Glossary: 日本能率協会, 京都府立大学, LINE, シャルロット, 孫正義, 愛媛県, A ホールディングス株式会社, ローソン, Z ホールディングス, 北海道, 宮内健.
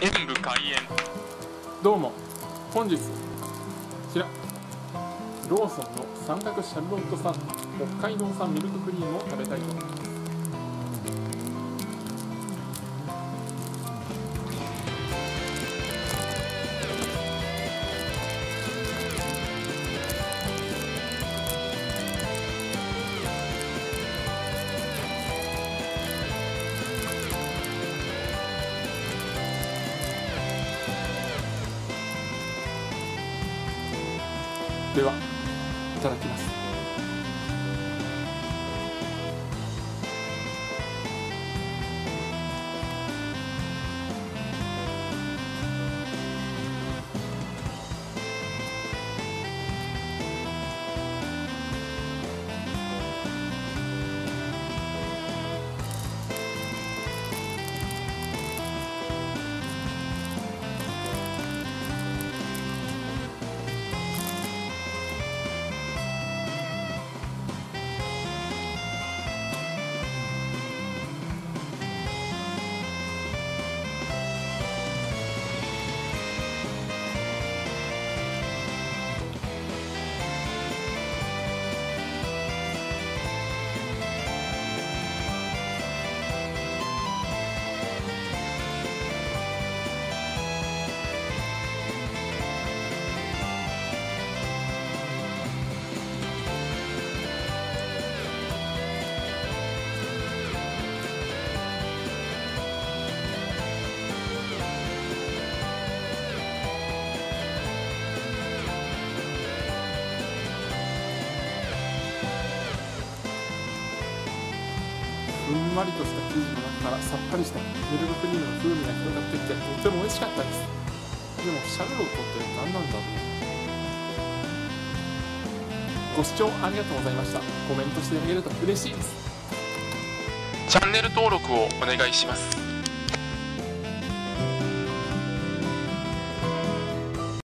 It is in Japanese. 演武開演。どうも、本日こちらローソンの三角シャルロット産北海道産ミルククリームを食べたいと思います。では、いただきます。ふんわりとした生地の中からさっぱりしたミルククリームの風味が広がってきて、とても美味しかったです。でもシャルロットって何なんだろう。ご視聴ありがとうございました。コメントしてあげると嬉しいです。チャンネル登録をお願いします。